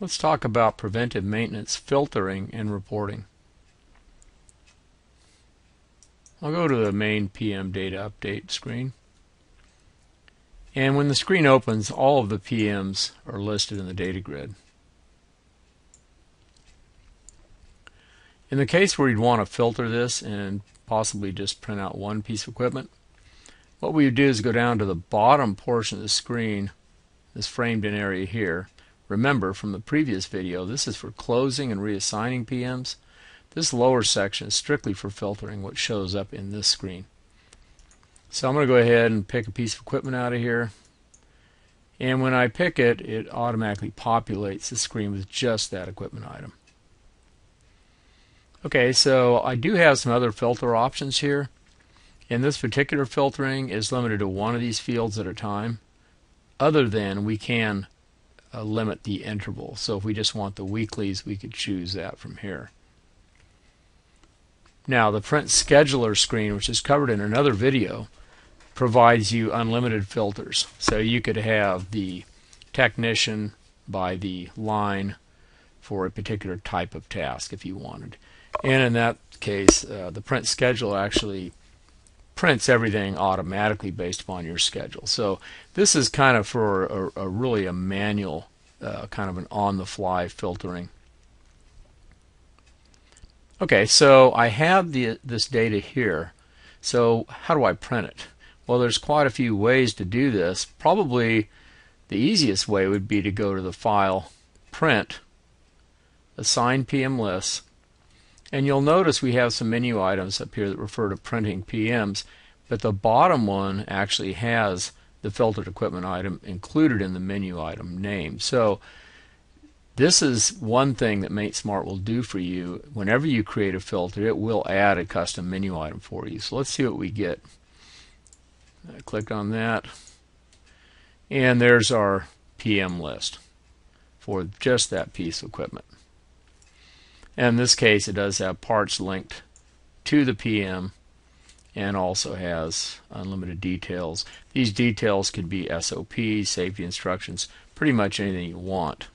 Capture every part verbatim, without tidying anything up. Let's talk about preventive maintenance filtering and reporting. I'll go to the main P M data update screen. And when the screen opens, all of the P Ms are listed in the data grid. In the case where you'd want to filter this and possibly just print out one piece of equipment, what we would do is go down to the bottom portion of the screen, this framed in area here. Remember from the previous video, this is for closing and reassigning P Ms. This lower section is strictly for filtering what shows up in this screen. So I'm going to go ahead and pick a piece of equipment out of here. And when I pick it, it automatically populates the screen with just that equipment item. Okay, so I do have some other filter options here. And this particular filtering is limited to one of these fields at a time. Other than we can uh, limit the interval. So if we just want the weeklies, we could choose that from here. Now the print scheduler screen, which is covered in another video, provides you unlimited filters. So you could have the technician by the line for a particular type of task if you wanted. And in that case, uh, the print schedule actually prints everything automatically based upon your schedule. So this is kind of for a, a really a manual, uh, kind of an on-the-fly filtering. Okay, so I have the, this data here. So how do I print it? Well, there's quite a few ways to do this. Probably the easiest way would be to go to the File, Print, Assign P M Lists, and you'll notice we have some menu items up here that refer to printing P Ms, but the bottom one actually has the filtered equipment item included in the menu item name. So this is one thing that MaintSmart will do for you. Whenever you create a filter, it will add a custom menu item for you. So let's see what we get. I click on that, and there's our P M list for just that piece of equipment. And in this case, it does have parts linked to the P M and also has unlimited details. These details could be S O P, safety instructions, pretty much anything you want.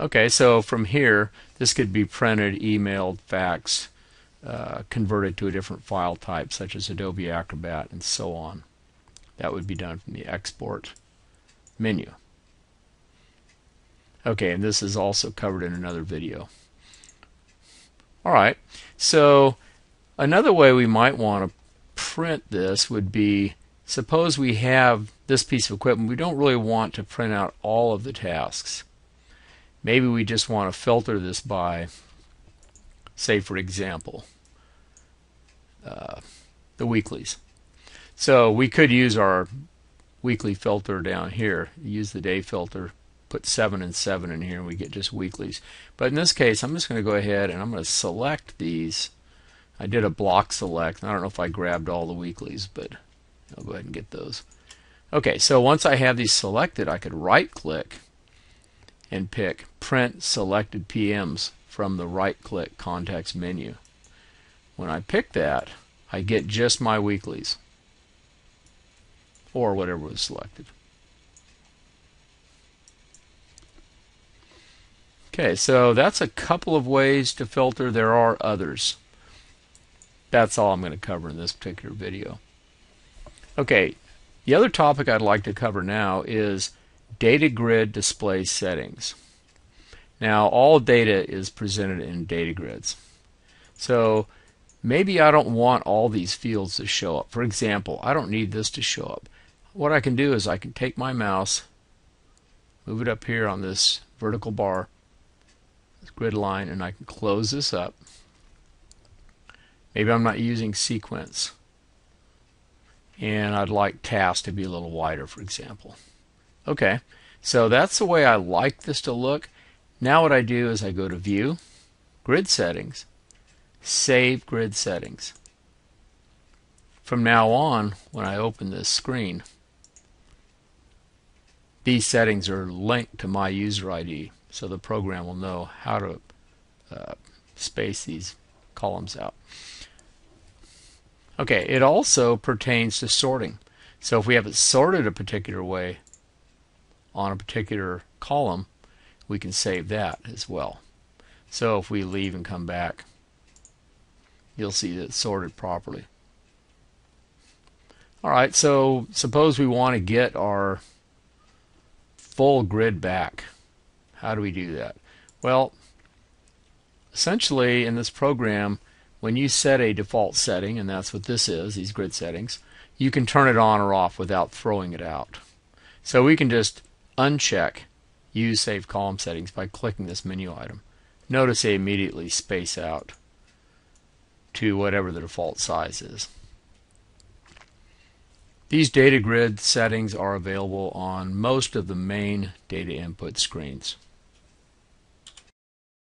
Okay, so from here, this could be printed, emailed, faxed, uh, converted to a different file type, such as Adobe Acrobat, and so on. That would be done from the export menu. Okay, and this is also covered in another video. All right, so another way we might want to print this would be, suppose we have this piece of equipment. We don't really want to print out all of the tasks. Maybe we just want to filter this by, say for example, uh, the weeklies. So we could use our weekly filter down here, use the day filter, put seven and seven in here, and we get just weeklies. But in this case, I'm just going to go ahead and I'm going to select these. I did a block select. I don't know if I grabbed all the weeklies, but I'll go ahead and get those. Okay, so once I have these selected, I could right-click and pick Print Selected P Ms from the right-click context menu. When I pick that, I get just my weeklies or whatever was selected. Okay, so that's a couple of ways to filter. There are others. That's all I'm going to cover in this particular video. Okay, the other topic I'd like to cover now is data grid display settings. Now all data is presented in data grids. So maybe I don't want all these fields to show up. For example, I don't need this to show up. What I can do is I can take my mouse, move it up here on this vertical bar, this grid line, and I can close this up. Maybe I'm not using sequence and I'd like tasks to be a little wider, for example. Okay, so that's the way I like this to look. Now what I do is I go to View, Grid Settings, Save Grid Settings. From now on, when I open this screen, these settings are linked to my user I D, so the program will know how to uh, space these columns out. Okay, it also pertains to sorting. So if we have it sorted a particular way, on a particular column, we can save that as well. So if we leave and come back, you'll see that it's sorted properly. Alright, so suppose we want to get our full grid back. How do we do that? Well, essentially in this program, when you set a default setting, and that's what this is, these grid settings, you can turn it on or off without throwing it out. So we can just uncheck Use Save Column Settings by clicking this menu item. Notice they immediately space out to whatever the default size is. These data grid settings are available on most of the main data input screens.